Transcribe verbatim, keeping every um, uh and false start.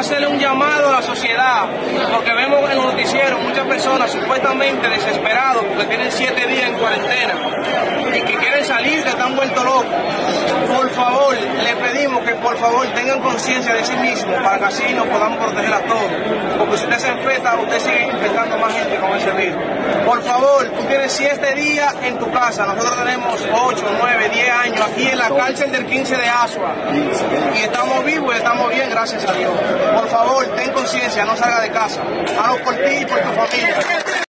hacerle un llamado a la sociedad, porque vemos en los noticieros muchas personas supuestamente desesperadas porque tienen siete días en cuarentena y que quieren salir, que están vueltos locos. Por favor, les pedimos que por favor tengan conciencia de sí mismos para que así nos podamos proteger a todos, porque si usted se infecta, usted sigue infectando más gente con ese virus. Por favor, tú tienes siete días en tu casa, nosotros tenemos ocho, nueve, diez años aquí en la cárcel del quince de Azua y estamos vivos y estamos bien, gracias a Dios. Por favor, ten conciencia, no salga de casa, hazlo por ti y por tu familia.